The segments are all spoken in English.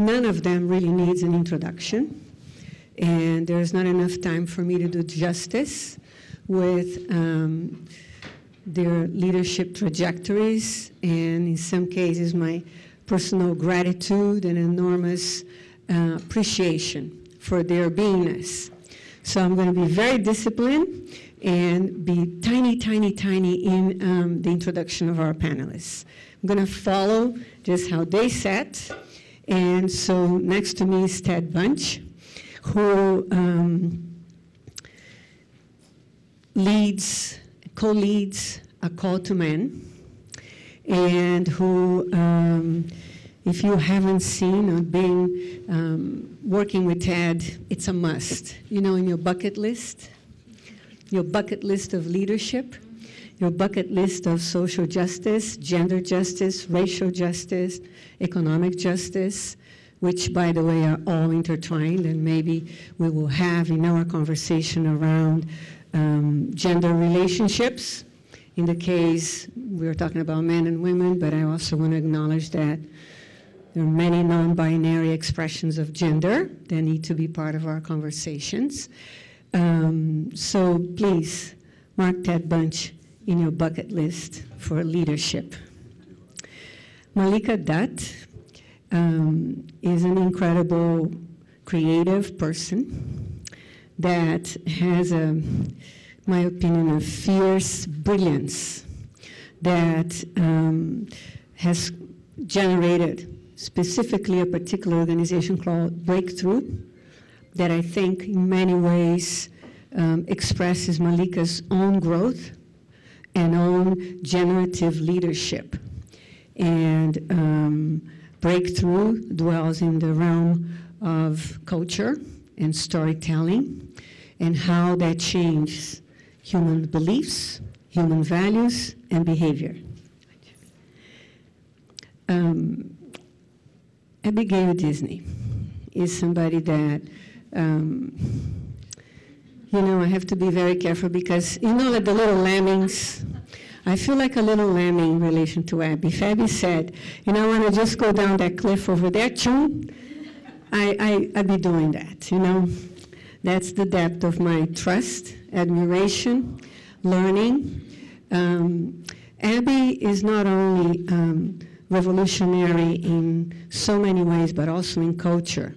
none of them really needs an introduction. And there's not enough time for me to do justice with their leadership trajectories, and in some cases my personal gratitude and enormous appreciation for their beingness. So I'm going to be very disciplined and be tiny, tiny, tiny in the introduction of our panelists. I'm going to follow just how they sat. And so next to me is Ted Bunch, who co-leads A Call to Men, and who, if you haven't seen or been working with Ted, it's a must. You know, in your bucket list of leadership, your bucket list of social justice, gender justice, racial justice, economic justice, which, by the way, are all intertwined, and maybe we will have in our conversation around gender relationships. In the case, we are talking about men and women, but I also want to acknowledge that there are many non-binary expressions of gender that need to be part of our conversations. So please, mark Ted Bunch in your bucket list for leadership. Mallika Dutt is an incredible creative person that has, my opinion, a fierce brilliance that has generated specifically a particular organization called Breakthrough that I think in many ways expresses Mallika's own growth and own generative leadership. And Breakthrough dwells in the realm of culture and storytelling and how that changes human beliefs, human values, and behavior. Abigail Disney is somebody that, you know, I have to be very careful because, you know, like the little lemmings, I feel like a little lemming in relation to Abby. If Abby said, you know, I want to just go down that cliff over there, chum, I'd be doing that, you know. That's the depth of my trust, admiration, learning. Abby is not only revolutionary in so many ways, but also in culture.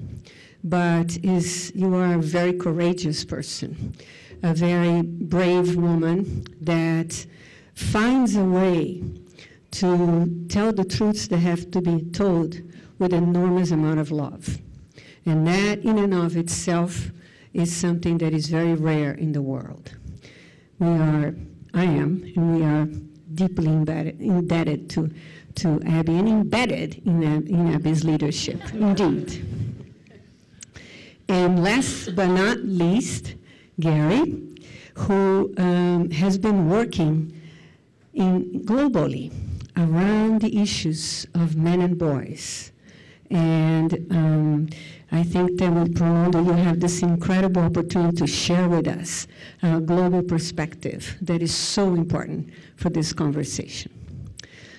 But you are a very courageous person, a very brave woman that finds a way to tell the truths that have to be told with an enormous amount of love. And that in and of itself is something that is very rare in the world. I am, and we are deeply indebted to Abby, and embedded in Abby's leadership, indeed. And last but not least, Gary, who has been working globally around the issues of men and boys. And I think that we promote, you have this incredible opportunity to share with us a global perspective that is so important for this conversation.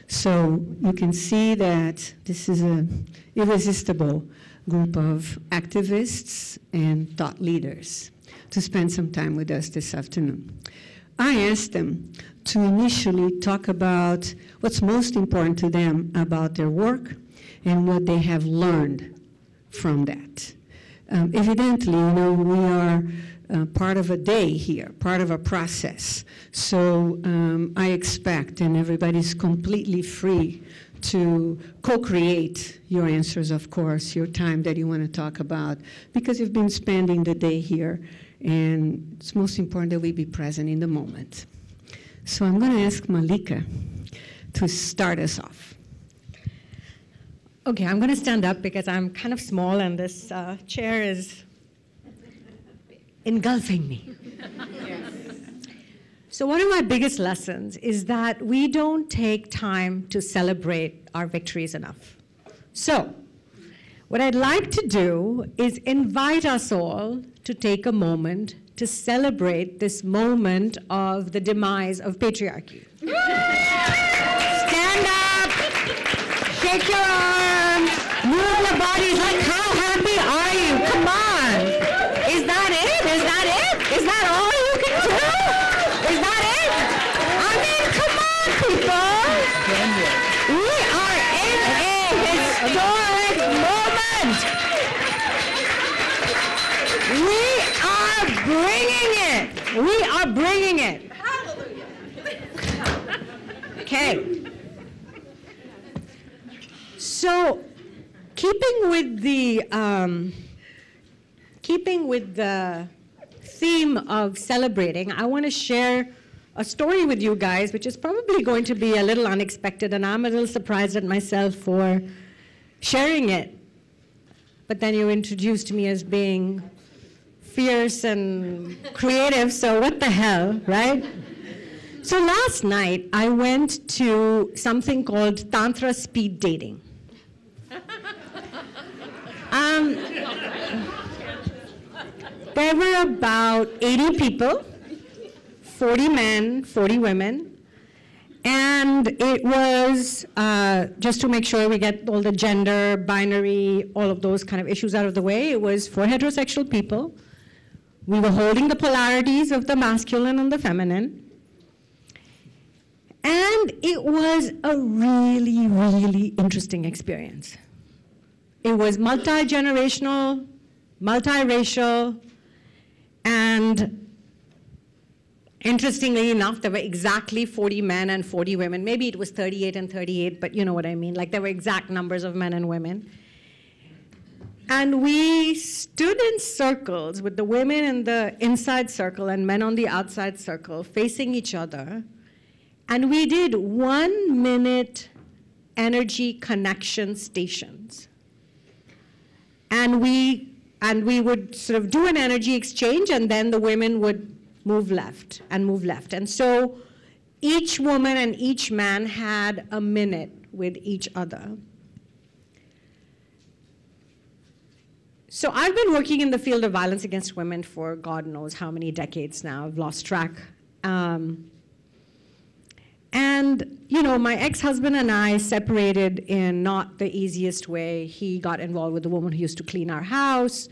So you can see that this is an irresistible group of activists and thought leaders to spend some time with us this afternoon. I asked them to initially talk about what's most important to them about their work and what they have learned from that. Evidently, you know, we are part of a day here, part of a process. So I expect, and everybody's completely free to co-create your answers, of course, your time that you want to talk about, because you've been spending the day here, and it's most important that we be present in the moment. So I'm going to ask Mallika to start us off. Okay, I'm going to stand up because I'm kind of small and this chair is engulfing me. Yes. So one of my biggest lessons is that we don't take time to celebrate our victories enough. So what I'd like to do is invite us all to take a moment to celebrate this moment of the demise of patriarchy. Stand up, shake your arms. Move your bodies like We are bringing it. We are bringing it. Hallelujah. Okay. So, keeping with the theme of celebrating, I want to share a story with you guys, which is probably going to be a little unexpected, and I'm a little surprised at myself for sharing it. But then you introduced me as being fierce and creative, so what the hell, right? So last night, I went to something called Tantra speed dating. There were about 80 people, 40 men, 40 women, and it was, just to make sure we get all the gender, binary, all of those kind of issues out of the way, it was for heterosexual people. We were holding the polarities of the masculine and the feminine, and it was a really, really interesting experience. It was multi-generational, multiracial, and interestingly enough, there were exactly 40 men and 40 women. Maybe it was 38 and 38, but you know what I mean. Like, there were exact numbers of men and women. And we stood in circles with the women in the inside circle and men on the outside circle facing each other. And we did 1 minute energy connection stations. And we would sort of do an energy exchange, and then the women would move left and move left. And so each woman and each man had a minute with each other. So I've been working in the field of violence against women for God knows how many decades now. I've lost track. And you know, my ex-husband and I separated in not the easiest way. He got involved with the woman who used to clean our house,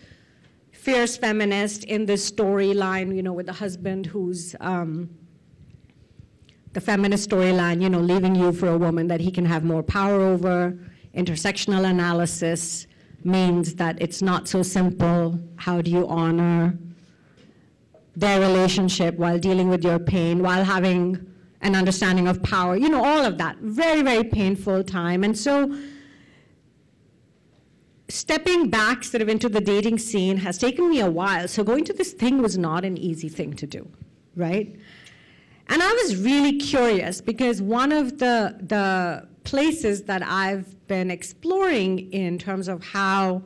fierce feminist in this storyline, you know, with the husband who's the feminist storyline, you know, leaving you for a woman that he can have more power over. Intersectional analysis means that it's not so simple. How do you honor their relationship while dealing with your pain, while having an understanding of power, you know, all of that. Very, very painful time. And so stepping back sort of into the dating scene has taken me a while. So going to this thing was not an easy thing to do, right? And I was really curious because one of the places that I've been exploring in terms of how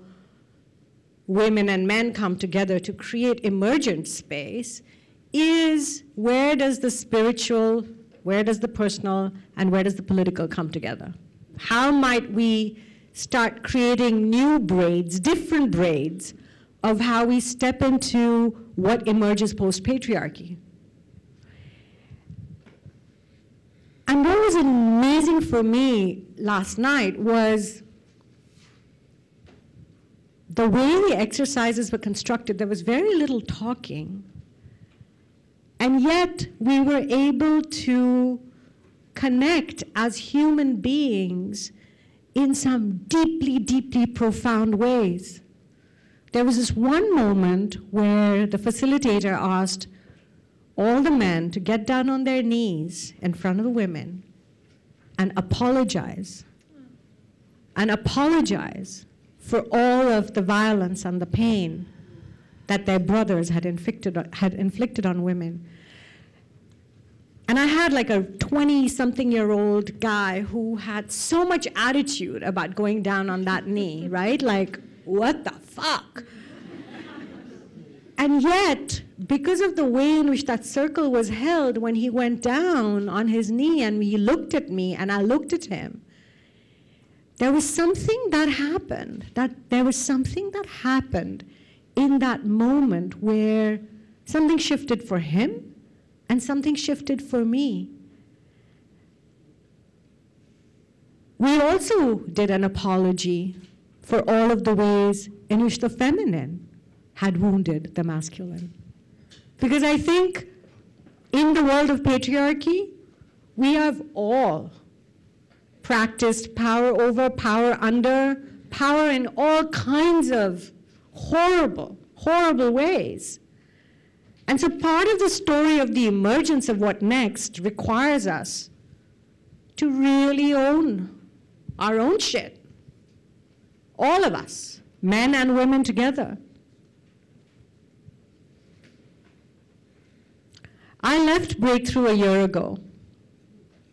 women and men come together to create emergent space is where does the spiritual, where does the personal, and where does the political come together? How might we start creating new braids, different braids, of how we step into what emerges post-patriarchy? And what was amazing for me last night was the way the exercises were constructed. There was very little talking. And yet, we were able to connect as human beings in some deeply, deeply profound ways. There was this one moment where the facilitator asked all the men to get down on their knees in front of the women and apologize. And apologize for all of the violence and the pain that their brothers had inflicted on women. And I had like a 20-something-year-old guy who had so much attitude about going down on that knee, right? Like, what the fuck? And yet, because of the way in which that circle was held, when he went down on his knee and he looked at me and I looked at him, there was something that happened, in that moment where something shifted for him and something shifted for me. We also did an apology for all of the ways in which the feminine had wounded the masculine. Because I think in the world of patriarchy, we have all practiced power over, power under, power in all kinds of horrible, horrible ways. And so part of the story of the emergence of What Next requires us to really own our own shit. All of us, men and women together. I left Breakthrough a year ago.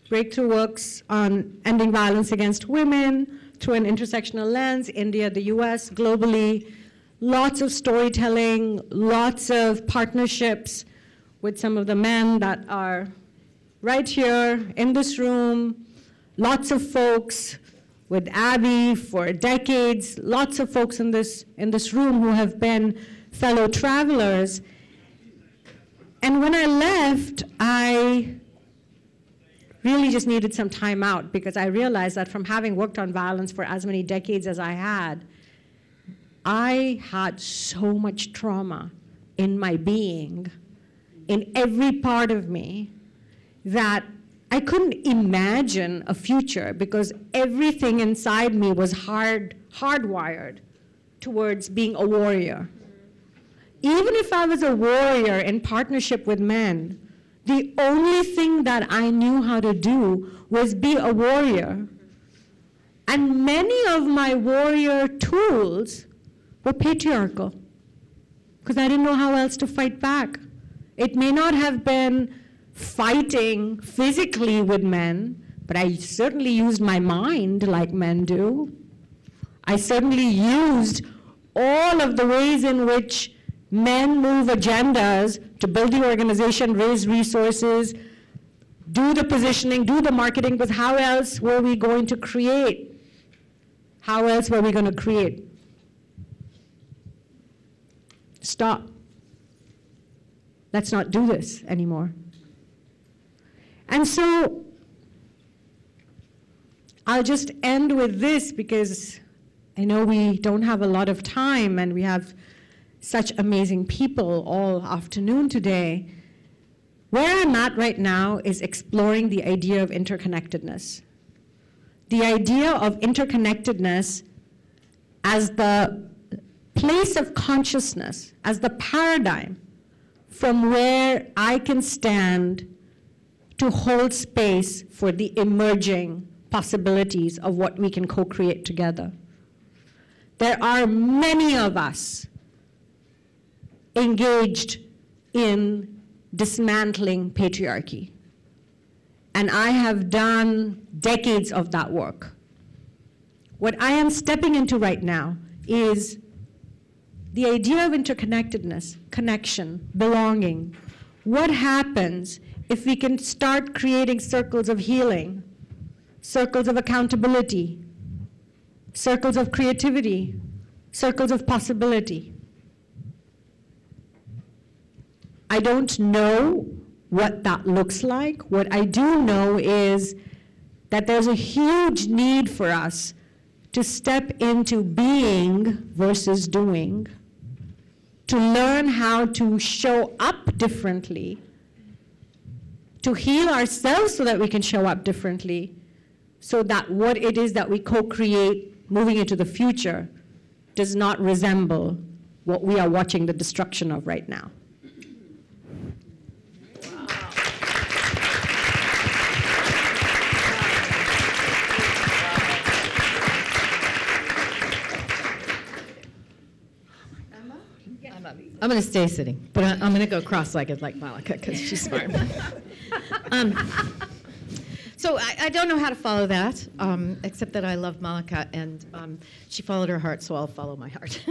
Breakthrough works on ending violence against women through an intersectional lens, India, the US, globally. Lots of storytelling, lots of partnerships with some of the men that are right here in this room, lots of folks with Abby for decades, lots of folks in this room who have been fellow travelers. And when I left, I really just needed some time out because I realized that from having worked on violence for as many decades as I had so much trauma in my being, in every part of me, that I couldn't imagine a future because everything inside me was hardwired towards being a warrior. Even if I was a warrior in partnership with men, the only thing that I knew how to do was be a warrior. And many of my warrior tools were patriarchal, because I didn't know how else to fight back. It may not have been fighting physically with men, but I certainly used my mind like men do. I certainly used all of the ways in which men move agendas to build the organization, raise resources, do the positioning, do the marketing, because how else were we going to create? How else were we going to create? Stop. Let's not do this anymore. And so I'll just end with this because I know we don't have a lot of time and we have such amazing people all afternoon today. Where I'm at right now is exploring the idea of interconnectedness. The idea of interconnectedness as the place of consciousness, as the paradigm from where I can stand to hold space for the emerging possibilities of what we can co-create together. There are many of us engaged in dismantling patriarchy. And I have done decades of that work. What I am stepping into right now is the idea of interconnectedness, connection, belonging. What happens if we can start creating circles of healing, circles of accountability, circles of creativity, circles of possibility? I don't know what that looks like. What I do know is that there's a huge need for us to step into being versus doing, to learn how to show up differently, to heal ourselves so that we can show up differently, so that what it is that we co-create moving into the future does not resemble what we are watching the destruction of right now. I'm going to stay sitting, but I'm going to go cross-legged like Mallika because she's smart. So I don't know how to follow that, except that I love Mallika, and she followed her heart, so I'll follow my heart.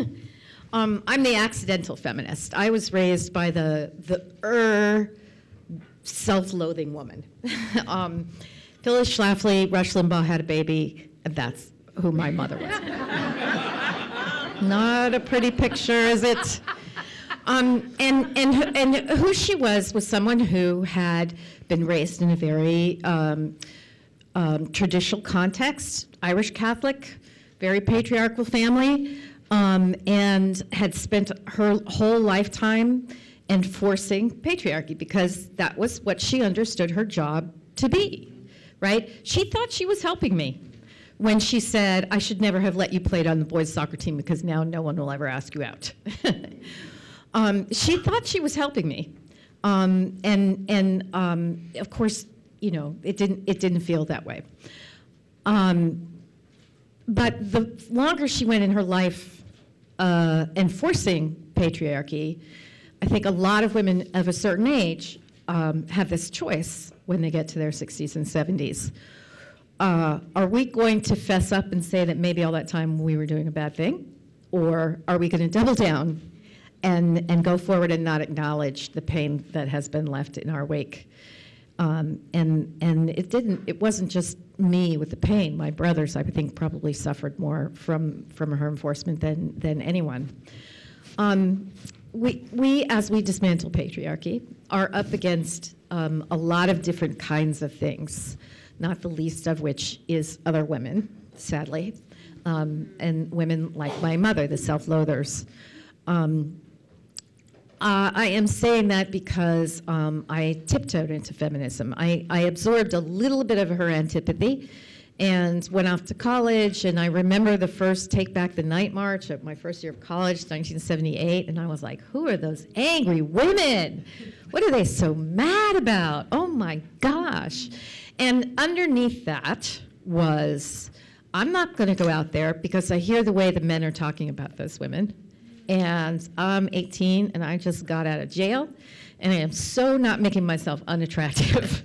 I'm the accidental feminist. I was raised by the self-loathing woman. Phyllis Schlafly, Rush Limbaugh had a baby, and that's who my mother was. Not a pretty picture, is it? And who she was someone who had been raised in a very traditional context, Irish Catholic, very patriarchal family, and had spent her whole lifetime enforcing patriarchy because that was what she understood her job to be, right? She thought she was helping me when she said, I should never have let you play on the boys' soccer team because now no one will ever ask you out. She thought she was helping me, and of course, you know, it didn't feel that way. But the longer she went in her life enforcing patriarchy, I think a lot of women of a certain age have this choice when they get to their 60s and 70s. Are we going to fess up and say that maybe all that time we were doing a bad thing? Or are we going to double down and go forward and not acknowledge the pain that has been left in our wake? And it wasn't just me with the pain. My brothers, I think, probably suffered more from her enforcement than anyone. We, as we dismantle patriarchy, are up against a lot of different kinds of things, not the least of which is other women, sadly, and women like my mother, the self-loathers. I am saying that because I tiptoed into feminism. I absorbed a little bit of her antipathy and went off to college, and I remember the first Take Back the Night march of my first year of college, 1978, and I was like, who are those angry women? What are they so mad about? Oh my gosh. And underneath that was, I'm not gonna go out there because I hear the way the men are talking about those women, and I'm 18 and I just got out of jail, and I am so not making myself unattractive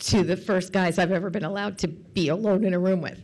to the first guys I've ever been allowed to be alone in a room with,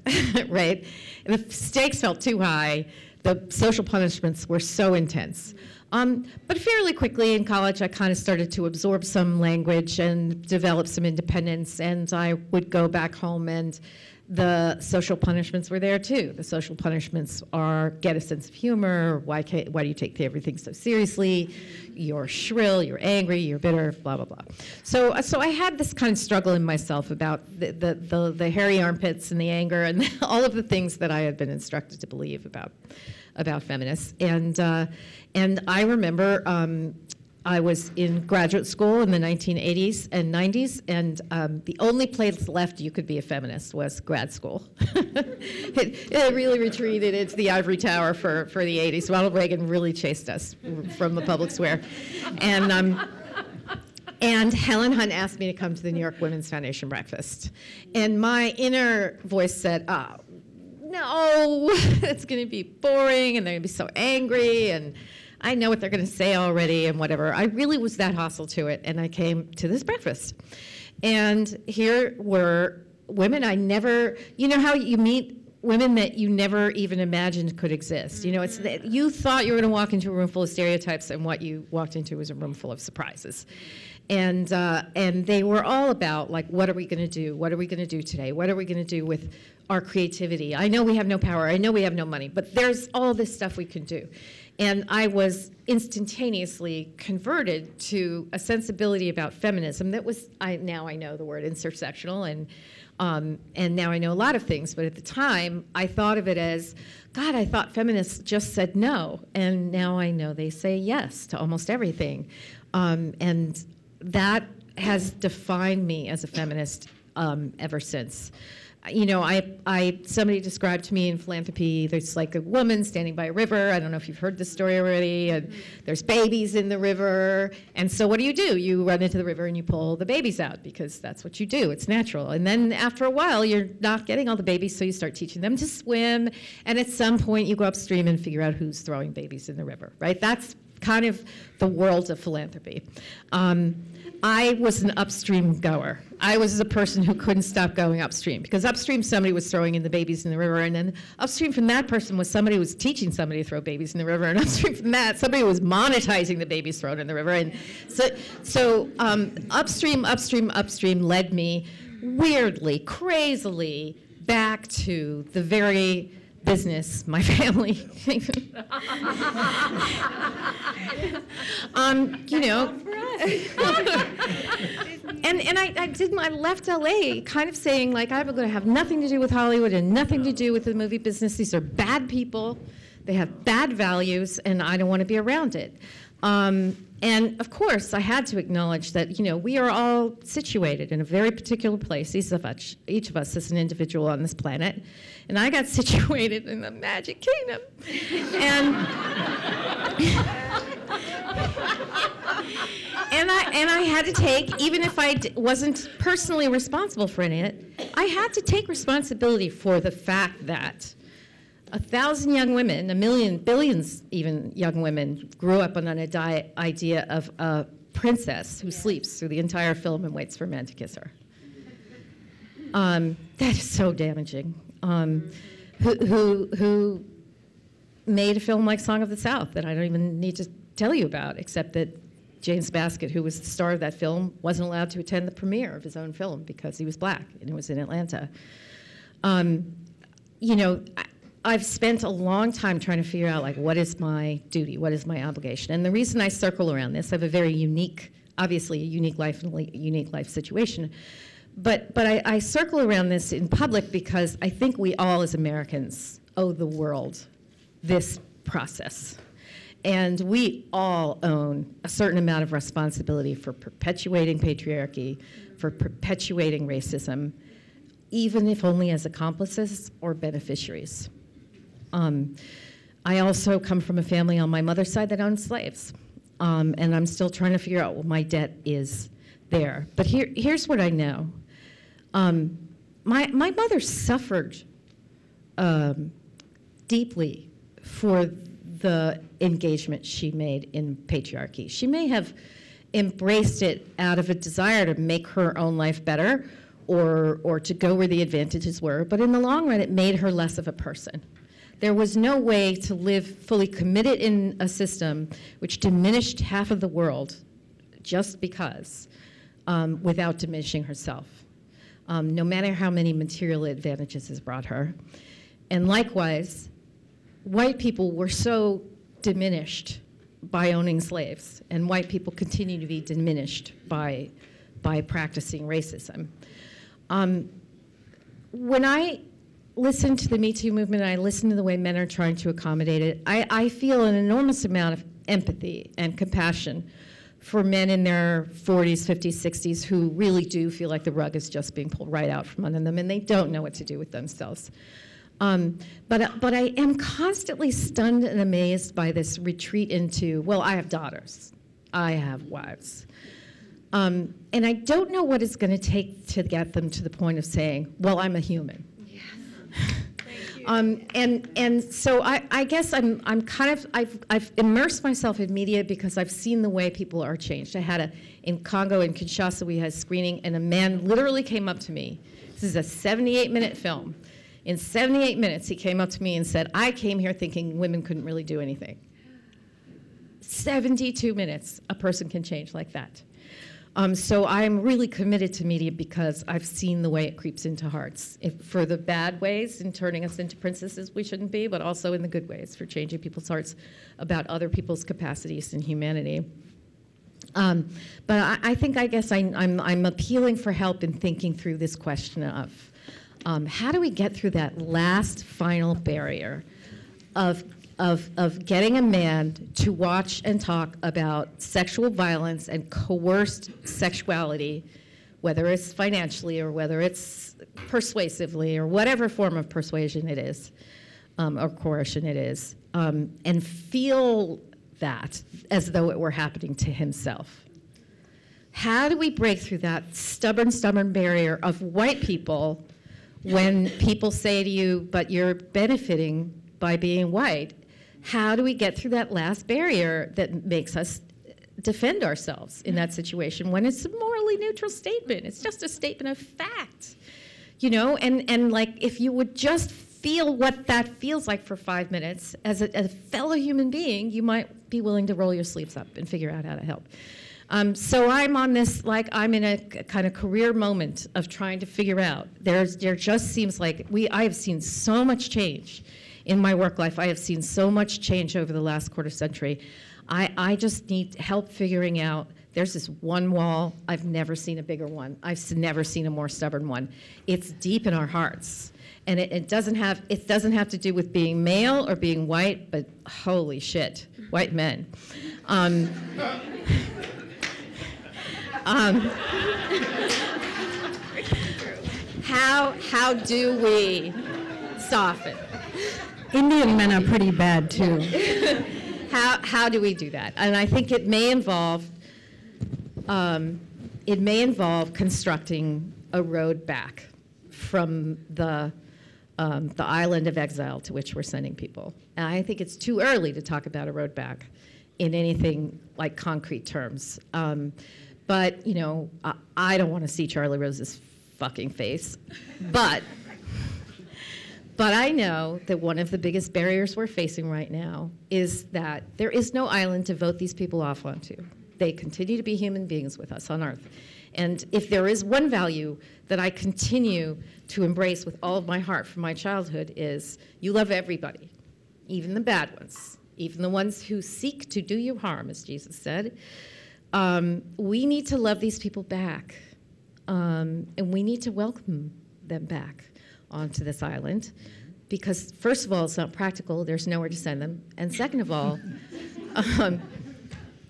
right? And the stakes felt too high. The social punishments were so intense. But fairly quickly in college, I kind of started to absorb some language and develop some independence, and I would go back home, and the social punishments were there too. The social punishments are, get a sense of humor, why do you take everything so seriously, you're shrill, you're angry, you're bitter, blah, blah, blah. So I had this kind of struggle in myself about the hairy armpits and the anger and all of the things that I had been instructed to believe about feminists. And I remember I was in graduate school in the 1980s and 90s, and the only place left you could be a feminist was grad school. It really retreated into the ivory tower for the 80s. Ronald Reagan really chased us from the public square. And Helen Hunt asked me to come to the New York Women's Foundation breakfast. And my inner voice said, oh, no, it's gonna be boring, and they're gonna be so angry, and I know what they're going to say already and whatever. I really was that hostile to it, and I came to this breakfast. And here were women I never, you know how you meet women that you never even imagined could exist. You know, it's that you thought you were going to walk into a room full of stereotypes, and what you walked into was a room full of surprises. And they were all about, like, what are we going to do? What are we going to do today? What are we going to do with our creativity? I know we have no power. I know we have no money, but there's all this stuff we can do. And I was instantaneously converted to a sensibility about feminism that was, now I know the word intersectional, and now I know a lot of things, but at the time I thought of it as, God, I thought feminists just said no, and now I know they say yes to almost everything. And that has defined me as a feminist ever since. You know, somebody described to me in philanthropy, there's like a woman standing by a river. I don't know if you've heard this story already. And there's babies in the river. And so what do? You run into the river and you pull the babies out because that's what you do. It's natural. And then after a while, you're not getting all the babies, so you start teaching them to swim. And at some point, you go upstream and figure out who's throwing babies in the river, right? That's kind of the world of philanthropy. I was an upstream goer. I was the person who couldn't stop going upstream, because upstream somebody was throwing in the babies in the river, and then upstream from that person was somebody who was teaching somebody to throw babies in the river, and upstream from that somebody was monetizing the babies thrown in the river. And so upstream led me weirdly, crazily back to the very business, my family. You know, and I left LA kind of saying, like, I'm going to have nothing to do with Hollywood and nothing to do with the movie business. These are bad people. They have bad values, and I don't want to be around it. And of course, I had to acknowledge that, you know, we are all situated in a very particular place, each of us is an individual on this planet. And I got situated in the Magic Kingdom. And And I had to take, even if I wasn't personally responsible for any of it, I had to take responsibility for the fact that 1,000 young women, 1 million, billions even young women grew up on an idea of a princess who sleeps through the entire film and waits for men to kiss her. That is so damaging. Who made a film like Song of the South that I don't even need to tell you about, except that James Baskett, who was the star of that film, wasn't allowed to attend the premiere of his own film because he was black and it was in Atlanta. You know, I've spent a long time trying to figure out, like, what is my duty? What is my obligation? And the reason I circle around this, I have a very unique, obviously a unique life and unique life situation. But I circle around this in public because I think we all as Americans owe the world this process. And we all own a certain amount of responsibility for perpetuating patriarchy, for perpetuating racism, even if only as accomplices or beneficiaries. I also come from a family on my mother's side that owned slaves. And I'm still trying to figure out what my debt is there. But here's what I know. My mother suffered deeply for the engagement she made in patriarchy. She may have embraced it out of a desire to make her own life better or to go where the advantages were, but in the long run, it made her less of a person. There was no way to live fully committed in a system which diminished half of the world just because, without diminishing herself, no matter how many material advantages has brought her. And likewise, white people were so diminished by owning slaves, and white people continue to be diminished by practicing racism. When I listen to the Me Too movement, and I listen to the way men are trying to accommodate it, I feel an enormous amount of empathy and compassion for men in their 40s, 50s, 60s who really do feel like the rug is just being pulled right out from under them and they don't know what to do with themselves. But I am constantly stunned and amazed by this retreat into, well, I have daughters, I have wives. And I don't know what it's going to take to get them to the point of saying, well, I'm a human. Yes. Thank you. And so I guess I'm kind of, I've immersed myself in media because I've seen the way people are changed. I had in Congo, in Kinshasa, we had a screening, and a man literally came up to me. This is a 78-minute film. In 78 minutes, he came up to me and said, I came here thinking women couldn't really do anything. 72 minutes, a person can change like that. So I'm really committed to media because I've seen the way it creeps into hearts, for the bad ways in turning us into princesses we shouldn't be, but also in the good ways for changing people's hearts about other people's capacities and humanity. But I think, I guess I'm appealing for help in thinking through this question of how do we get through that last final barrier of getting a man to watch and talk about sexual violence and coerced sexuality, whether it's financially or whether it's persuasively or whatever form of persuasion it is, or coercion it is, and feel that as though it were happening to himself. How do we break through that stubborn barrier of white people when people say to you, but you're benefiting by being white? How do we get through that last barrier that makes us defend ourselves in that situation when it's a morally neutral statement? It's just a statement of fact, you know? And like, if you would just feel what that feels like for 5 minutes as a fellow human being, you might be willing to roll your sleeves up and figure out how to help. So I'm on this, like, I'm in a kind of career moment of trying to figure out. There just seems like I have seen so much change. In my work life, I have seen so much change over the last quarter century. I just need help figuring out, there's this one wall, I've never seen a bigger one. I've never seen a more stubborn one. It's deep in our hearts. And it doesn't have to do with being male or being white, but holy shit, white men. How do we soften? Indian men are pretty bad, too. How do we do that? And I think it may involve It may involve constructing a road back from the island of exile to which we're sending people. And I think it's too early to talk about a road back in anything like concrete terms. But, you know, I don't want to see Charlie Rose's fucking face. But I know that one of the biggest barriers we're facing right now is that there is no island to vote these people off onto. They continue to be human beings with us on Earth. And if there is one value that I continue to embrace with all of my heart from my childhood is you love everybody, even the bad ones, even the ones who seek to do you harm, as Jesus said. We need to love these people back, and we need to welcome them back onto this island because, first of all, it's not practical. There's nowhere to send them. And second of all,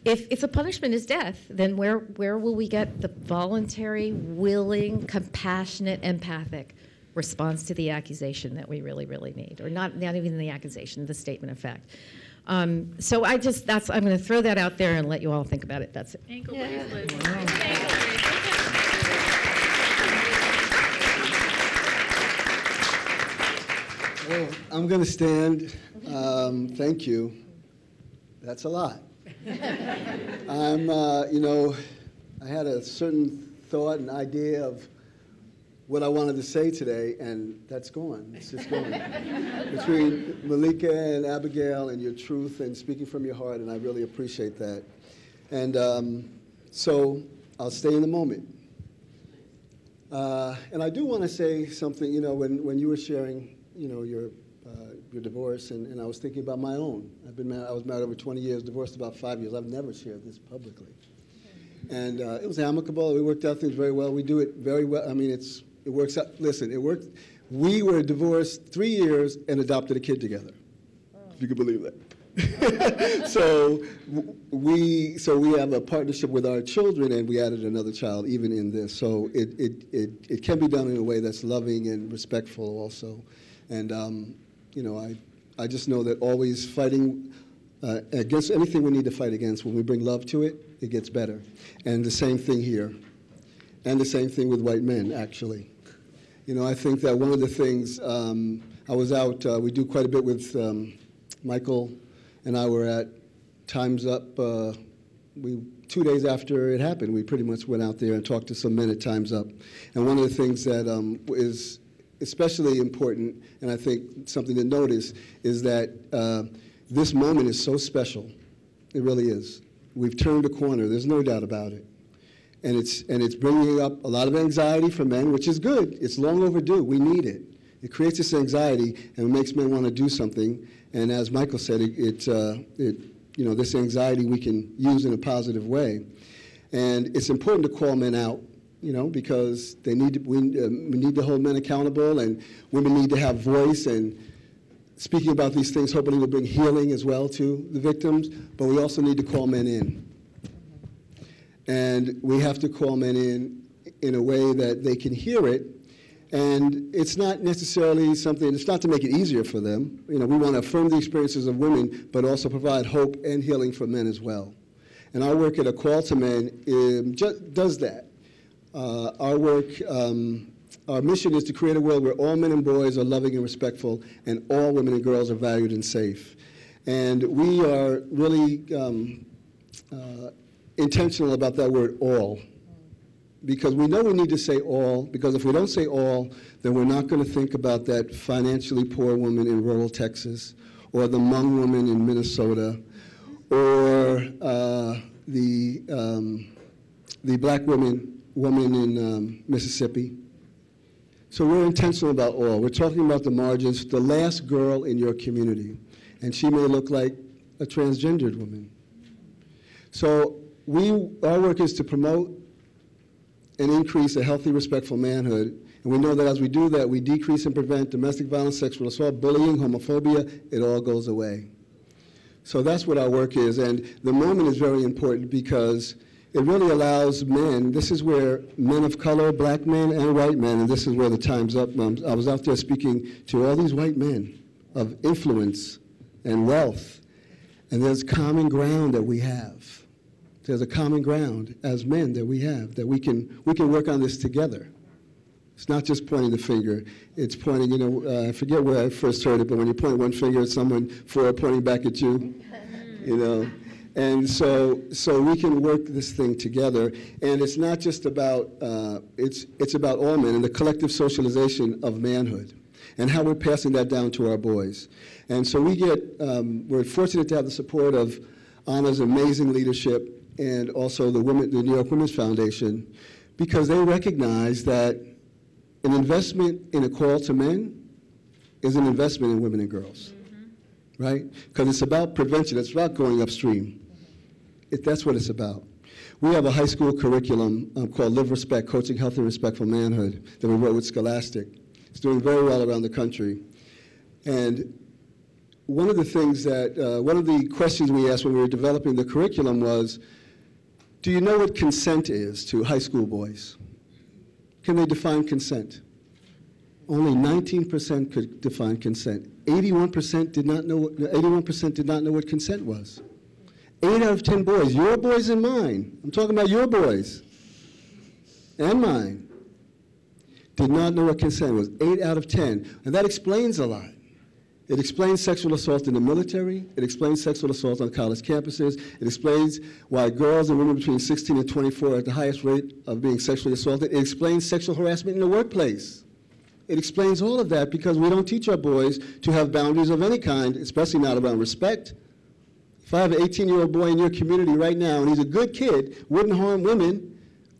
If a punishment is death, then where will we get the voluntary, willing, compassionate, empathic response to the accusation that we really, really need? Or not even the accusation, the statement of fact. So I just, I'm going to throw that out there and let you all think about it. That's it. Ankle bracelet. Yeah. Wow. Well, I'm going to stand. Thank you. That's a lot. You know, I had a certain thought and idea of what I wanted to say today, and that's gone. It's just gone. Between Mallika and Abigail and your truth and speaking from your heart, and I really appreciate that. And so I'll stay in the moment. And I do want to say something, you know, when you were sharing, you know, your divorce, and I was thinking about my own. I was married over 20 years, divorced about 5 years. I've never shared this publicly. And it was amicable. We worked out things very well. We do it very well. I mean, it works out. Listen, it worked. We were divorced 3 years and adopted a kid together, if you could believe that. So we have a partnership with our children, and we added another child even in this. So it can be done in a way that's loving and respectful also. And you know, I just know that always fighting against anything we need to fight against, when we bring love to it, it gets better. And the same thing here. And the same thing with white men, actually. You know, I think that one of the things, I was out, we do quite a bit with Michael and I were at Time's Up. 2 days after it happened, we pretty much went out there and talked to some men at Time's Up. And one of the things that is especially important, and I think something to notice, is that this moment is so special. It really is. We've turned a corner. There's no doubt about it. And it's bringing up a lot of anxiety for men, which is good. It's long overdue. We need it. It creates this anxiety and it makes men want to do something. And as Michael said, you know, this anxiety we can use in a positive way. And it's important to call men out. You know, because we need to hold men accountable, and women need to have voice. And speaking about these things, hopefully, will bring healing as well to the victims. But we also need to call men in, and we have to call men in a way that they can hear it. And it's not necessarily something. It's not to make it easier for them. You know, we want to affirm the experiences of women, but also provide hope and healing for men as well. And our work at A Call to Men does that. Our work, our mission is to create a world where all men and boys are loving and respectful, and all women and girls are valued and safe. And we are really intentional about that word all, because we know we need to say all, because if we don't say all, then we're not going to think about that financially poor woman in rural Texas, or the Hmong woman in Minnesota, or the black woman in Mississippi. So we're intentional about all. We're talking about the margins, the last girl in your community. And she may look like a transgendered woman. So our work is to promote and increase a healthy, respectful manhood. And we know that as we do that, we decrease and prevent domestic violence, sexual assault, bullying, homophobia. It all goes away. So that's what our work is. And the moment is very important because it really allows men, this is where men of color, black men and white men, and this is where the Time's Up, I was out there speaking to all these white men of influence and wealth, and there's common ground that we have There's a common ground as men that we have, that we can work on this together. It's not just pointing the finger. It's pointing, you know, I forget where I first heard it, but when you point one finger at someone, four are pointing back at you, you know. And so we can work this thing together. And it's not just about, it's about all men and the collective socialization of manhood and how we're passing that down to our boys. And so we get, we're fortunate to have the support of Anna's amazing leadership and also the New York Women's Foundation, because they recognize that an investment in A Call to Men is an investment in women and girls, right? Because it's about prevention, it's about going upstream. That's what it's about. We have a high school curriculum called Live Respect, Coaching Healthy and Respectful Manhood, that we wrote with Scholastic. It's doing very well around the country. And one of the things that, one of the questions we asked when we were developing the curriculum was, do you know what consent is to high school boys? Can they define consent? Only 19% could define consent. 81% did not know. 81% did not know what consent was. 8 out of 10 boys, your boys and mine, I'm talking about your boys and mine, did not know what consent was. 8 out of 10, and that explains a lot. It explains sexual assault in the military. It explains sexual assault on college campuses. It explains why girls and women between 16 and 24 are at the highest rate of being sexually assaulted. It explains sexual harassment in the workplace. It explains all of that because we don't teach our boys to have boundaries of any kind, especially not around respect. If I have an 18-year-old boy in your community right now, and he's a good kid, wouldn't harm women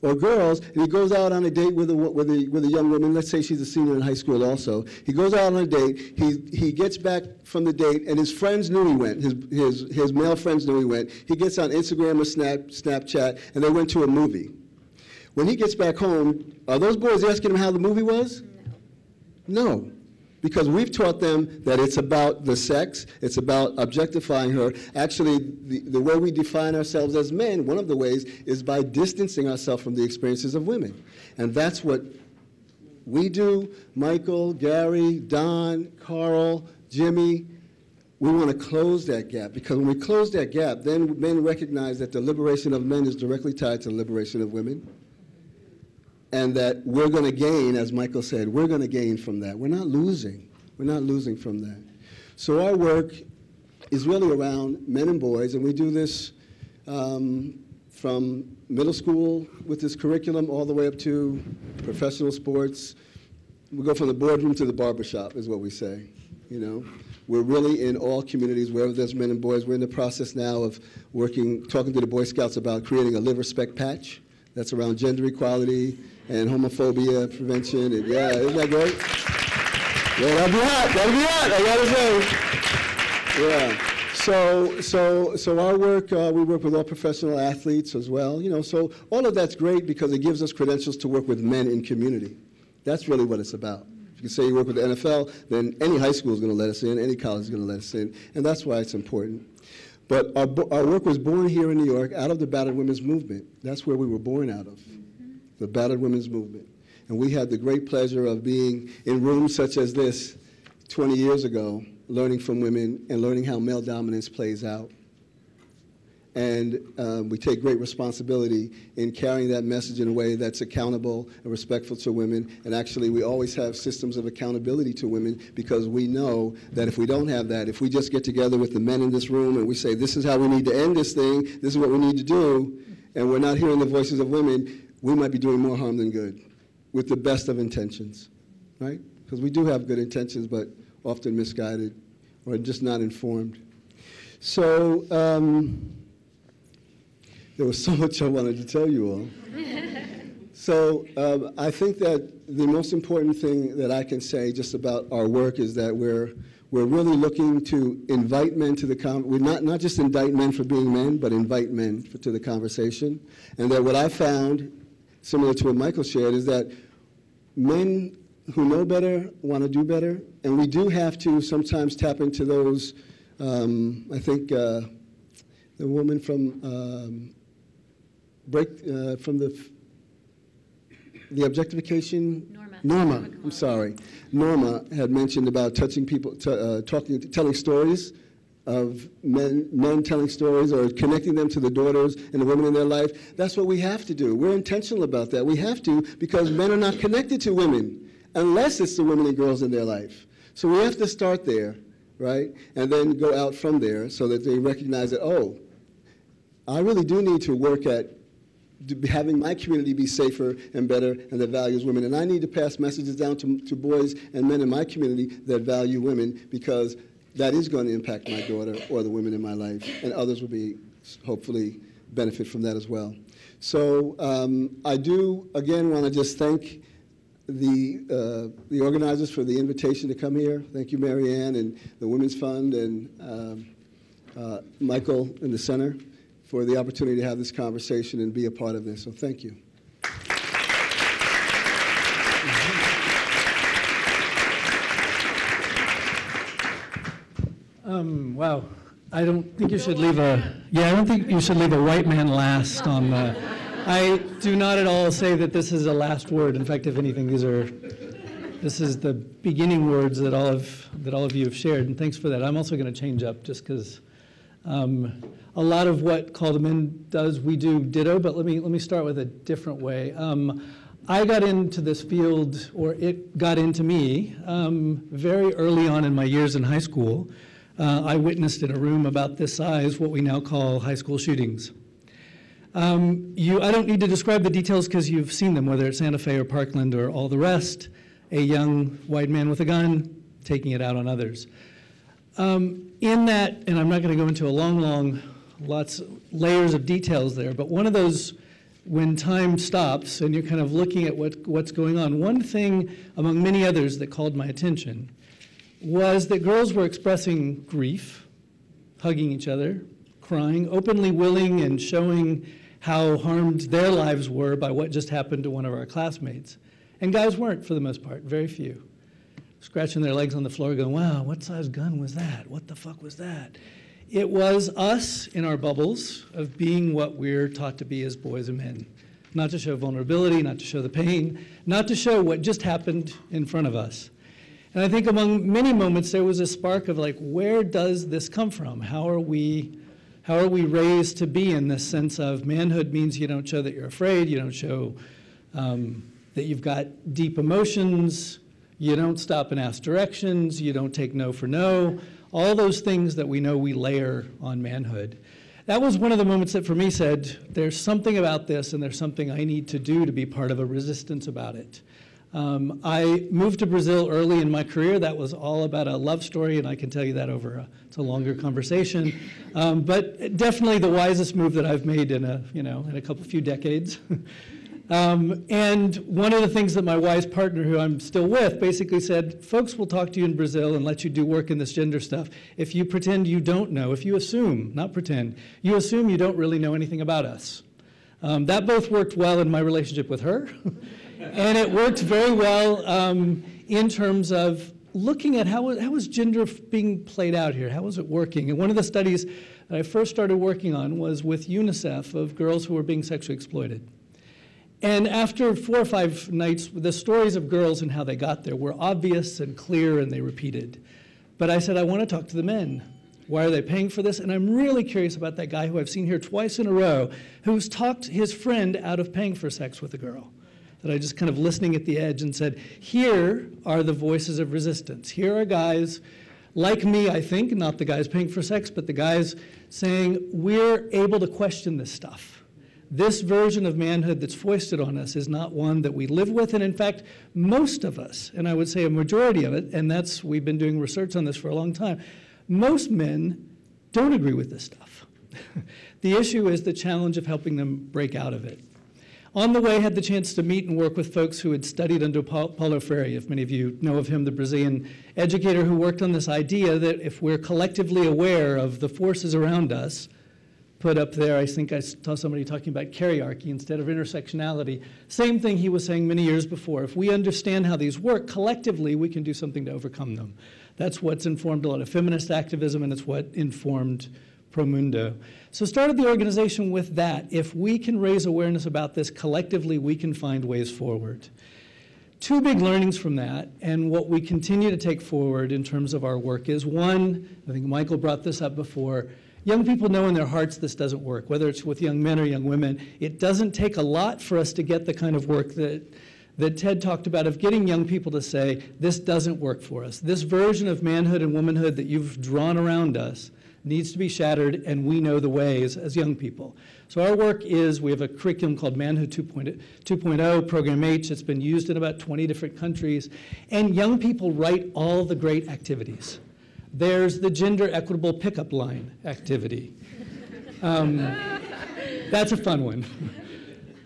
or girls, and he goes out on a date with a young woman, let's say she's a senior in high school also. He goes out on a date, he gets back from the date, and his friends knew he went, his male friends knew he went. He gets on Instagram or Snapchat, and they went to a movie. When he gets back home, are those boys asking him how the movie was? No, because we've taught them that it's about the sex, it's about objectifying her. Actually, the way we define ourselves as men, one of the ways is by distancing ourselves from the experiences of women. And that's what we do. Michael, Gary, Don, Carl, Jimmy, we want to close that gap, because when we close that gap, then men recognize that the liberation of men is directly tied to the liberation of women. And that we're going to gain, as Michael said, we're going to gain from that. We're not losing. We're not losing from that. So our work is really around men and boys, and we do this from middle school with this curriculum all the way up to professional sports. We go from the boardroom to the barbershop is what we say, you know. We're really in all communities, wherever there's men and boys. We're in the process now of talking to the Boy Scouts about creating a Live Respect patch that's around gender equality and homophobia prevention. And yeah, isn't that great? Yeah, that'll be hot, I gotta say. Yeah, so our work, we work with all professional athletes as well. You know, so all of that's great because it gives us credentials to work with men in community. That's really what it's about. If you say you work with the NFL, then any high school is gonna let us in, any college is gonna let us in, and that's why it's important. But our work was born here in New York out of the battered women's movement. That's where we were born out of, the battered women's movement. And we had the great pleasure of being in rooms such as this 20 years ago, learning from women and learning how male dominance plays out. And we take great responsibility in carrying that message in a way that's accountable and respectful to women. And actually, we always have systems of accountability to women, because we know that if we don't have that, if we just get together with the men in this room and we say, this is how we need to end this thing, this is what we need to do, and we're not hearing the voices of women, we might be doing more harm than good with the best of intentions, right? Because we do have good intentions, but often misguided or just not informed. So, there was so much I wanted to tell you all. So I think that the most important thing that I can say just about our work is that we're really looking to invite men to the conversation. We're not just indict men for being men, but invite men to the conversation. And that what I found, similar to what Michael shared, is that men who know better want to do better. And we do have to sometimes tap into those, I think, the woman from the objectification? Norma, I'm sorry. Norma had mentioned about touching people, telling stories of men telling stories or connecting them to the daughters and the women in their life. That's what we have to do. We're intentional about that. We have to, because men are not connected to women unless it's the women and girls in their life. So we have to start there, right? And then go out from there so that they recognize that, oh, I really do need to work at having my community be safer and better and that values women. And I need to pass messages down to boys and men in my community that value women, because that is going to impact my daughter or the women in my life, and others will be, hopefully, benefit from that as well. So I do, again, want to just thank the organizers for the invitation to come here. Thank you, Mary Ann, and the Women's Fund, and Michael in the center for the opportunity to have this conversation and be a part of this. So thank you. Wow, I don't think you should leave a, yeah, I don't think you should leave a white man last on the, I do not at all say that this is a last word. In fact, if anything, these are, this is the beginning words that all of you have shared, and thanks for that. I'm also going to change up just because a lot of what Call to Men does, we do ditto, but let me start with a different way. I got into this field, or it got into me, very early on in my years in high school. I witnessed in a room about this size what we now call high school shootings. I don't need to describe the details because you've seen them, whether it's Santa Fe or Parkland or all the rest, a young white man with a gun taking it out on others. In that, and I'm not going to go into a long, lots of layers of details there, but one of those, when time stops and you're kind of looking at what's going on, one thing among many others that called my attention was that girls were expressing grief, hugging each other, crying, openly willing and showing how harmed their lives were by what just happened to one of our classmates. And guys weren't, for the most part, very few. Scratching their legs on the floor going, wow, what size gun was that? What the fuck was that? It was us in our bubbles of being what we're taught to be as boys and men. Not to show vulnerability, not to show the pain, not to show what just happened in front of us. And I think among many moments, there was a spark of like, where does this come from? How are we raised to be in this sense of manhood means you don't show that you're afraid, you don't show that you've got deep emotions, you don't stop and ask directions, you don't take no for no, all those things that we know we layer on manhood. That was one of the moments that for me said, there's something about this and there's something I need to do to be part of a resistance about it. I moved to Brazil early in my career. That was all about a love story, and I can tell you that over it's a longer conversation. But definitely the wisest move that I've made in a few decades. And one of the things that my wise partner, who I'm still with, basically said, folks will talk to you in Brazil and let you do work in this gender stuff if you pretend you don't know, if you assume, not pretend, you assume you don't really know anything about us. That both worked well in my relationship with her. And it worked very well in terms of looking at how was gender being played out here? How was it working? And one of the studies that I first started working on was with UNICEF of girls who were being sexually exploited. And after 4 or 5 nights, the stories of girls and how they got there were obvious and clear, and they repeated. But I said, I want to talk to the men. Why are they paying for this? And I'm really curious about that guy who I've seen here twice in a row who's talked his friend out of paying for sex with a girl. That I just kind of listening at the edge and said, here are the voices of resistance. Here are guys like me, I think, not the guys paying for sex, but the guys saying, we're able to question this stuff. This version of manhood that's foisted on us is not one that we live with. And in fact, most of us, and I would say a majority of it, and that's, we've been doing research on this for a long time, most men don't agree with this stuff. The issue is the challenge of helping them break out of it. On the way, I had the chance to meet and work with folks who had studied under Paulo Freire, if many of you know of him, the Brazilian educator who worked on this idea that if we're collectively aware of the forces around us, put up there, I think I saw somebody talking about karyarchy instead of intersectionality, same thing he was saying many years before. If we understand how these work collectively, we can do something to overcome them. That's what's informed a lot of feminist activism, and it's what informed Promundo. So started the organization with that. If we can raise awareness about this collectively, we can find ways forward. two big learnings from that, and what we continue to take forward in terms of our work is, one, I think Michael brought this up before, young people know in their hearts this doesn't work, whether it's with young men or young women. It doesn't take a lot for us to get the kind of work that Ted talked about, of getting young people to say, this doesn't work for us. This version of manhood and womanhood that you've drawn around us needs to be shattered, and we know the ways as young people. So our work is, we have a curriculum called Manhood 2.0, Program H. It's been used in about 20 different countries. And young people write all the great activities. There's the gender equitable pickup line activity. That's a fun one.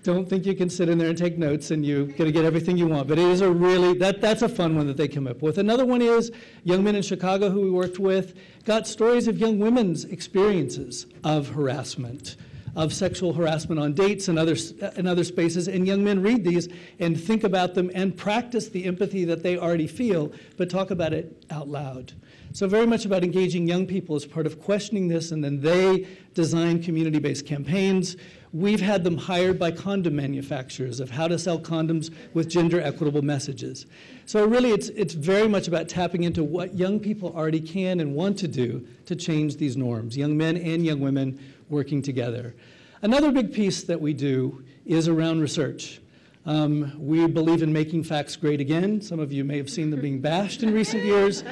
Don't think you can sit in there and take notes and you're going to get everything you want. But it is a really, that's a fun one that they come up with. Another one is young men in Chicago who we worked with got stories of young women's experiences of harassment, of sexual harassment on dates and other spaces. And young men read these and think about them and practice the empathy that they already feel, but talk about it out loud. So very much about engaging young people as part of questioning this, and then they design community-based campaigns. We've had them hired by condom manufacturers of how to sell condoms with gender equitable messages. So really it's very much about tapping into what young people already can and want to do to change these norms, young men and young women working together. Another big piece that we do is around research. We believe in making facts great again. Some of you may have seen them being bashed in recent years.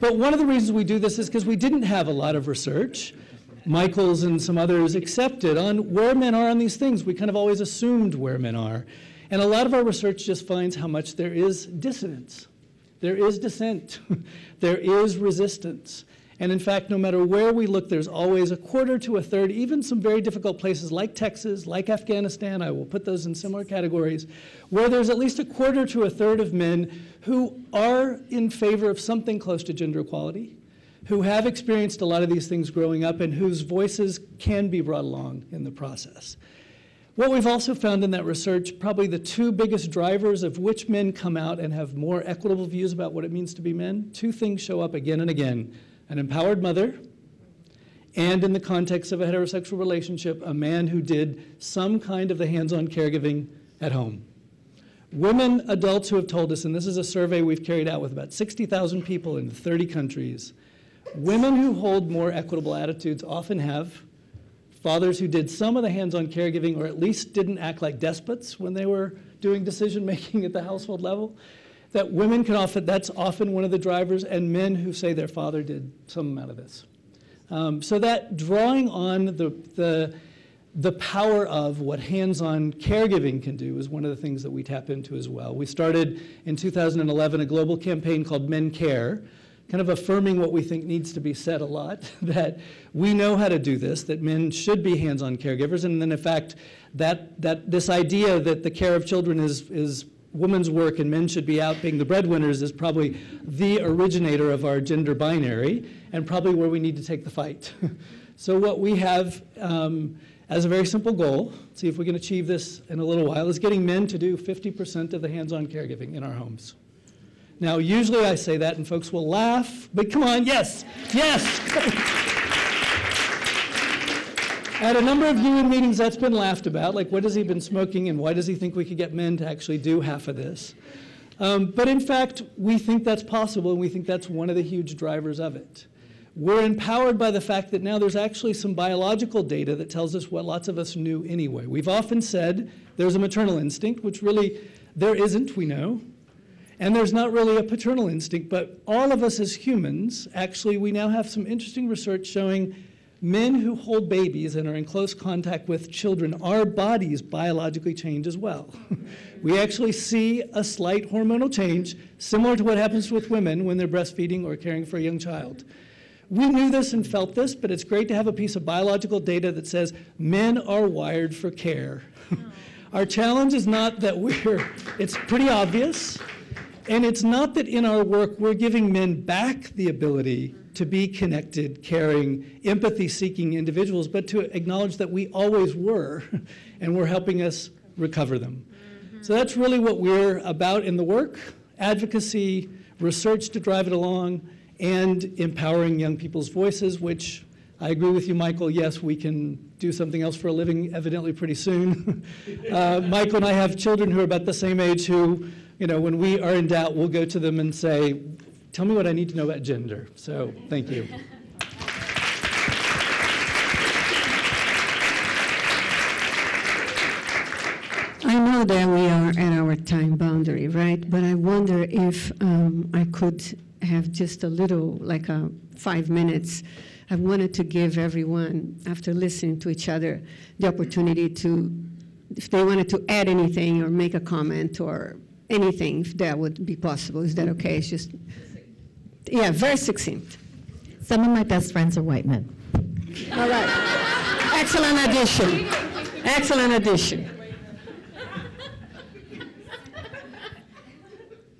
But one of the reasons we do this is because we didn't have a lot of research. Michaels and some others accepted on where men are on these things. We kind of always assumed where men are. And a lot of our research just finds how much there is dissonance. There is dissent. There is resistance. And in fact, no matter where we look, there's always a quarter to a third, even some very difficult places like Texas, like Afghanistan, I will put those in similar categories, where there's at least a quarter to a third of men who are in favor of something close to gender equality, who have experienced a lot of these things growing up, and whose voices can be brought along in the process. What we've also found in that research, probably the two biggest drivers of which men come out and have more equitable views about what it means to be men, two things show up again and again. An empowered mother, and in the context of a heterosexual relationship, a man who did some kind of the hands-on caregiving at home. Women, adults who have told us, and this is a survey we've carried out with about 60,000 people in 30 countries, women who hold more equitable attitudes often have fathers who did some of the hands-on caregiving, or at least didn't act like despots when they were doing decision-making at the household level. That women can often, that's often one of the drivers, and men who say their father did some amount of this. So that drawing on the power of what hands-on caregiving can do is one of the things that we tap into as well. We started in 2011 a global campaign called Men Care, kind of affirming what we think needs to be said a lot, that we know how to do this, that men should be hands-on caregivers, and then in fact, that this idea that the care of children is women's work and men should be out being the breadwinners is probably the originator of our gender binary and probably where we need to take the fight. So what we have as a very simple goal, see if we can achieve this in a little while, is getting men to do 50% of the hands-on caregiving in our homes. Now, usually I say that and folks will laugh, but come on, yes, yes. At a number of UN meetings, that's been laughed about, like what has he been smoking and why does he think we could get men to actually do half of this? But in fact, we think that's possible, and we think that's one of the huge drivers of it. We're empowered by the fact that now there's actually some biological data that tells us what lots of us knew anyway. We've often said there's a maternal instinct, which really there isn't, we know. And there's not really a paternal instinct, but all of us as humans, actually, we now have some interesting research showing men who hold babies and are in close contact with children, our bodies biologically change as well. We actually see a slight hormonal change similar to what happens with women when they're breastfeeding or caring for a young child. We knew this and felt this, but it's great to have a piece of biological data that says men are wired for care. Our challenge is not that it's pretty obvious, and it's not that in our work we're giving men back the ability to be connected, caring, empathy-seeking individuals, but to acknowledge that we always were, and we're helping us recover them. Mm-hmm. So that's really what we're about in the work, advocacy, research to drive it along, and empowering young people's voices, which I agree with you, Michael, yes, we can do something else for a living, evidently pretty soon. Michael and I have children who are about the same age who you know, when we are in doubt, we'll go to them and say, tell me what I need to know about gender. So thank you. I know that we are at our time boundary, right? But I wonder if I could have just a little, like 5 minutes. I wanted to give everyone, after listening to each other, the opportunity to, if they wanted to add anything or make a comment or anything, if that would be possible. Is that okay? It's just, yeah, very succinct. Some of my best friends are white men. All right. Excellent addition. Excellent addition.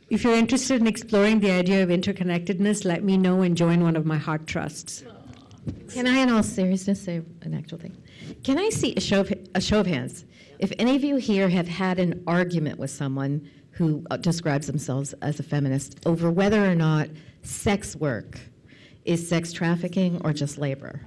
If you're interested in exploring the idea of interconnectedness, let me know and join one of my heart trusts. Can I, in all seriousness, say an actual thing? Can I see a show of hands? If any of you here have had an argument with someone who describes themselves as a feminist over whether or not sex work is sex trafficking or just labor?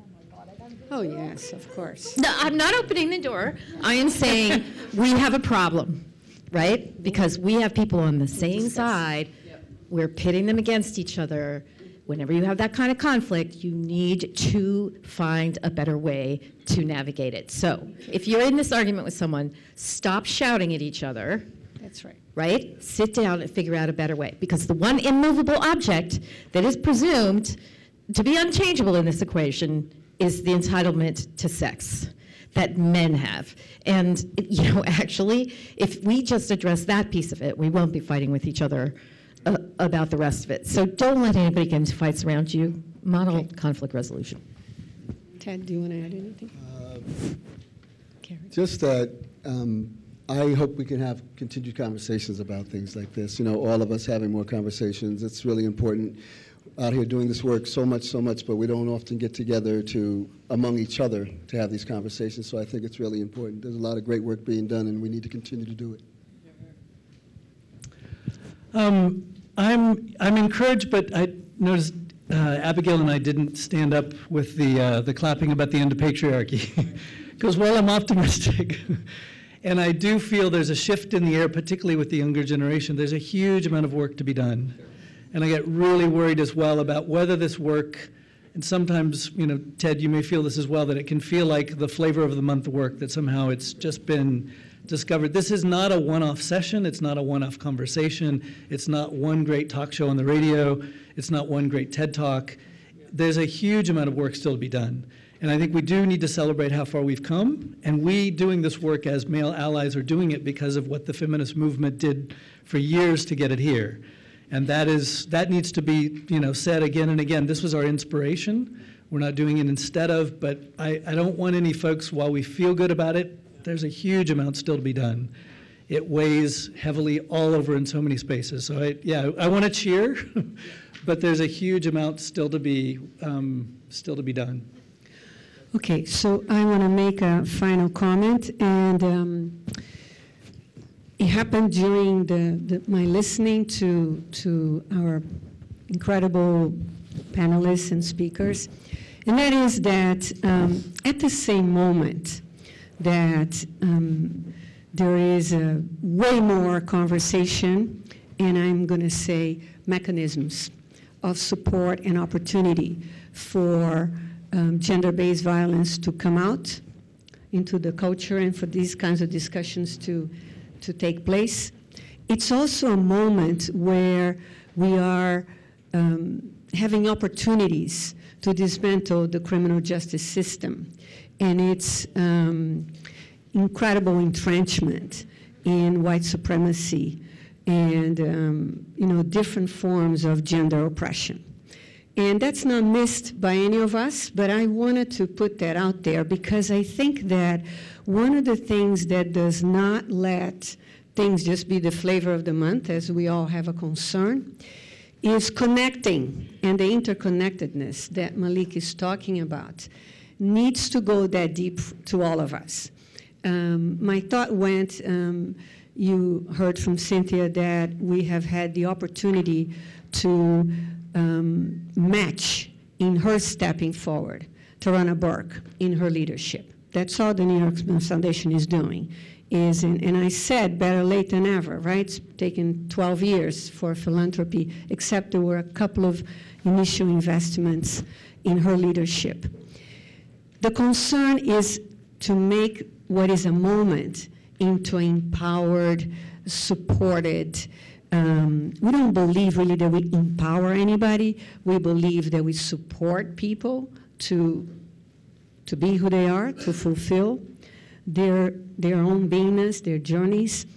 Oh, yes, of course. No, I'm not opening the door. I am saying we have a problem. Right? Because we have people on the same side. Yep. We're pitting them against each other. Whenever you have that kind of conflict, you need to find a better way to navigate it. So if you're in this argument with someone, stop shouting at each other. That's right. Right? Sit down and figure out a better way. Because the one immovable object that is presumed to be unchangeable in this equation is the entitlement to sex that men have. And, you know, actually, if we just address that piece of it, we won't be fighting with each other about the rest of it. So don't let anybody get into fights around you. Model conflict resolution. Ted, do you want to add anything? Just that I hope we can have continued conversations about things like this. You know, all of us having more conversations. It's really important out here doing this work so much, but we don't often get together to, among each other, to have these conversations, so I think it's really important. There's a lot of great work being done, and we need to continue to do it. I'm encouraged, but I noticed Abigail and I didn't stand up with the clapping about the end of patriarchy, because while I'm optimistic, and I do feel there's a shift in the air, particularly with the younger generation, there's a huge amount of work to be done. And I get really worried as well about whether this work, and sometimes, you know, Ted, you may feel this as well, that it can feel like the flavor of the month work, that somehow it's just been discovered. This is not a one-off session. It's not a one-off conversation. It's not one great talk show on the radio. It's not one great TED Talk. There's a huge amount of work still to be done. And I think we do need to celebrate how far we've come. And we doing this work as male allies are doing it because of what the feminist movement did for years to get it here. And that needs to be, you know, said again and again. This was our inspiration. We're not doing it instead of, but I don't want any folks, while we feel good about it, there's a huge amount still to be done. It weighs heavily all over in so many spaces. So I want to cheer, but there's a huge amount still to be done. Okay, so I want to make a final comment, and it happened during my listening to our incredible panelists and speakers, and that is that at the same moment that there is a way more conversation, and I'm going to say mechanisms of support and opportunity for gender-based violence to come out into the culture and for these kinds of discussions to take place. It's also a moment where we are having opportunities to dismantle the criminal justice system and its incredible entrenchment in white supremacy and you know, different forms of gender oppression. And that's not missed by any of us, but I wanted to put that out there because I think that one of the things that does not let things just be the flavor of the month, as we all have a concern, is connecting, and the interconnectedness that Mallika is talking about needs to go that deep to all of us. My thought went, you heard from Cynthia that we have had the opportunity to match in her stepping forward, Tarana Burke in her leadership. That's all the New York Women's Foundation is doing. And I said, better late than ever, right? It's taken 12 years for philanthropy, except there were a couple of initial investments in her leadership. The concern is to make what is a moment into empowered, supported. We don't believe really that we empower anybody. We believe that we support people to be who they are, to fulfill their own beingness, their journeys.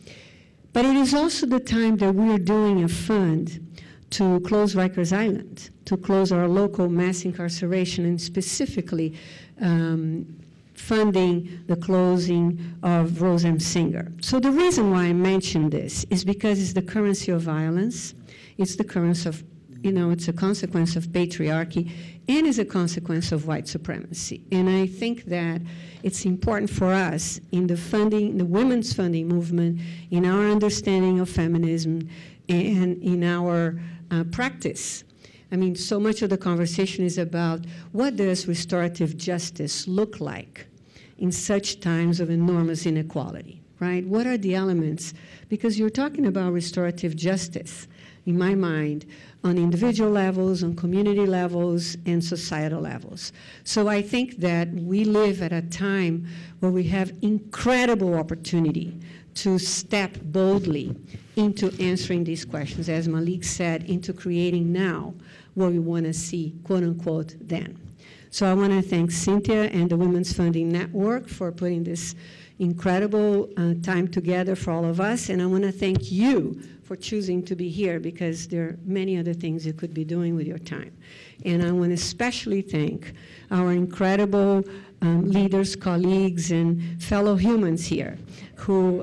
But it is also the time that we are doing a fund to close Rikers Island, to close our local mass incarceration, and specifically funding the closing of Rose M. Singer. So the reason why I mention this is because it's the currency of violence, it's the currency of, you know, it's a consequence of patriarchy, and is a consequence of white supremacy. And I think that it's important for us in the funding, the women's funding movement, in our understanding of feminism, and in our practice. I mean, so much of the conversation is about what does restorative justice look like in such times of enormous inequality, right? What are the elements? Because you're talking about restorative justice, in my mind, on individual levels, on community levels, and societal levels. So I think that we live at a time where we have incredible opportunity to step boldly into answering these questions, as Malik said, into creating now what we want to see, quote unquote, then. So I want to thank Cynthia and the Women's Funding Network for putting this incredible time together for all of us, and I want to thank you for choosing to be here, because there are many other things you could be doing with your time. And I want to especially thank our incredible leaders, colleagues, and fellow humans here who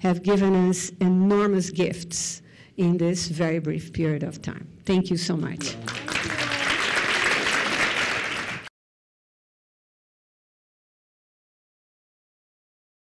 have given us enormous gifts in this very brief period of time. Thank you so much.